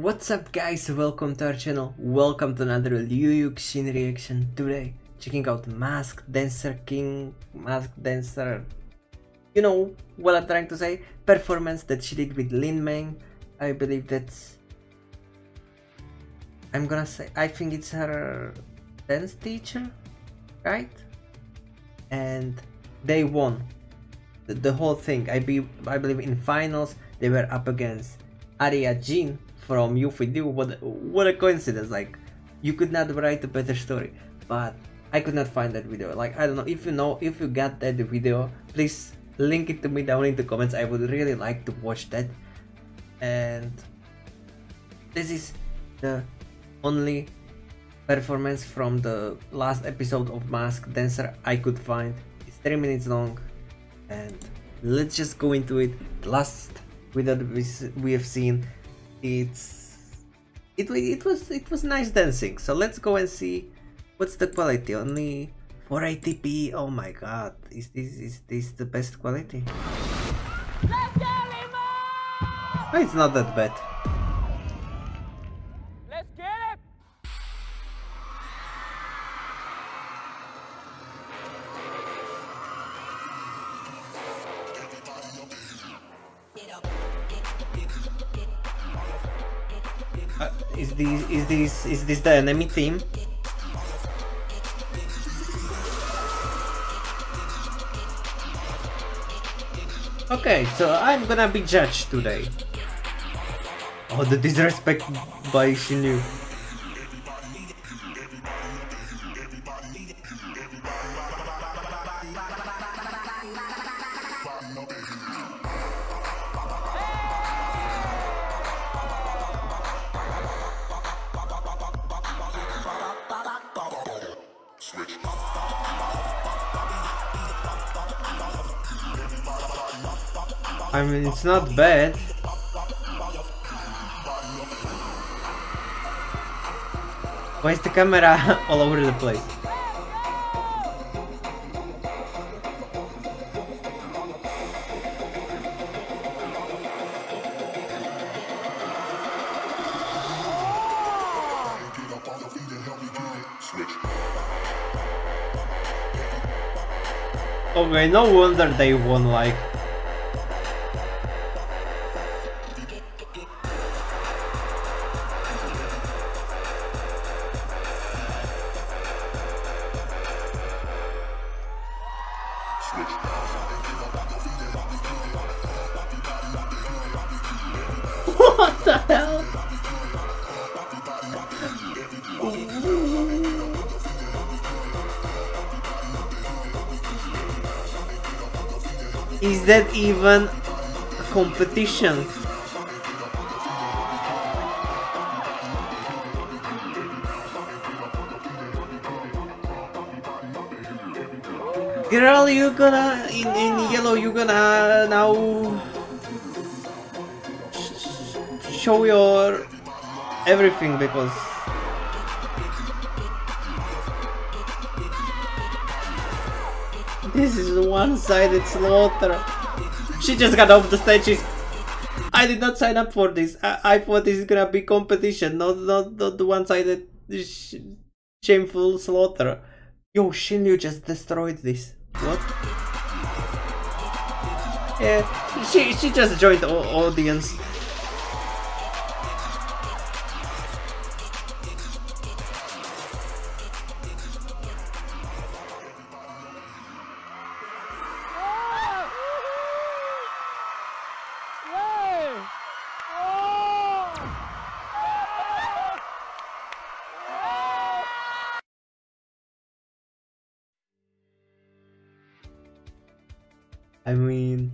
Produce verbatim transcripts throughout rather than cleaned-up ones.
What's up guys, welcome to our channel, welcome to another Liu Yuxin reaction. Today, checking out Mask Dancer King, Mask Dancer, you know what I'm trying to say, performance that she did with Lin Meng. I believe that's, I'm gonna say, I think it's her dance teacher, right? And they won the, the whole thing, I, be, I believe in finals, they were up against Aria Jin from Youth With You. What, what a coincidence, like, you could not write a better story, but I could not find that video. Like, I don't know, if you know, if you got that video, please link it to me down in the comments, I would really like to watch that. And this is the only performance from the last episode of Mask Dancer I could find. It's three minutes long, and let's just go into it. The last without we have seen, it's it, it was it was nice dancing, so let's go and see what's the quality. Only four eighty p. Oh my god, is this is this the best quality? Oh, it's not that bad. Let's get it. Uh, is this is this is this the enemy team? Okay, so I'm gonna be judged today. Oh, the disrespect by Shinyu. I mean, it's not bad. Why is the camera all over the place? Okay, no wonder they won, like. What the hell? Is that even a competition? Girl, you gonna in, in yellow, you gonna now show your everything, because this is one-sided slaughter. She just got off the stage. I did not sign up for this. I, I thought this is gonna be competition, not not, not the one-sided sh shameful slaughter. Yo, Shinryu just destroyed this. What? Yeah, she she just joined the audience. I mean,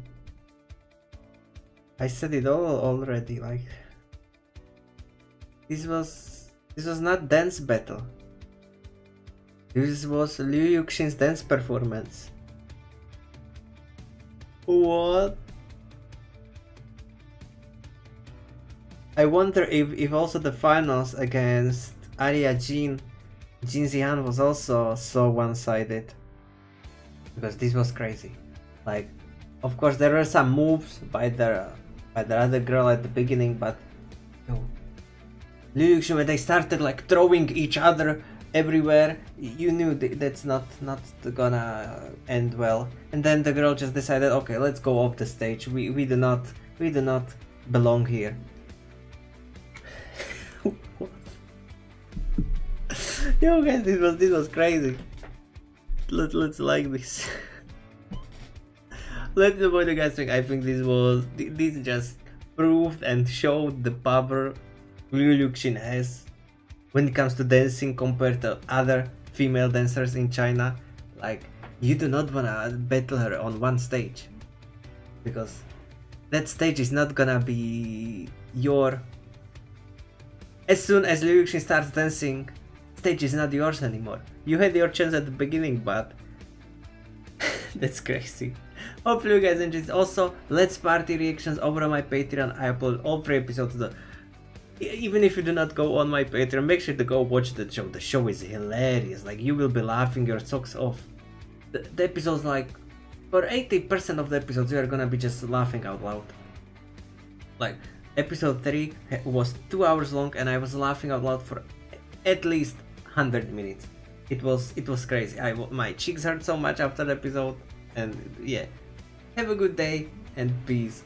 I said it all already, like, this was, this was not dance battle, this was Liu Yuxin's dance performance. What? I wonder if, if also the finals against Aria Jin, Jin Zihan was also so one-sided, because this was crazy, like. Of course, there were some moves by the by the other girl at the beginning, but you know, Liu Yuxin, when they started like throwing each other everywhere, you knew th that's not not gonna end well. And then the girl just decided, okay, let's go off the stage. We we do not we do not belong here. Yo guys, this was this was crazy. Let let's like this. Let me know what you guys think. I think this was this just proved and showed the power Liu Yuxin has when it comes to dancing compared to other female dancers in China. Like, you do not wanna battle her on one stage, because that stage is not gonna be your... As soon as Liu Yuxin starts dancing, stage is not yours anymore. You had your chance at the beginning, but that's crazy. Hopefully you guys enjoyed. Also, Let's Party reactions over on my Patreon. I upload all three episodes. The Even if you do not go on my Patreon, make sure to go watch the show. The show is hilarious. Like, you will be laughing your socks off. The, the episodes, like, for eighty percent of the episodes, you are gonna be just laughing out loud. Like, episode three was two hours long and I was laughing out loud for at least one hundred minutes. It was, it was crazy. I, my cheeks hurt so much after the episode. And yeah, have a good day and peace.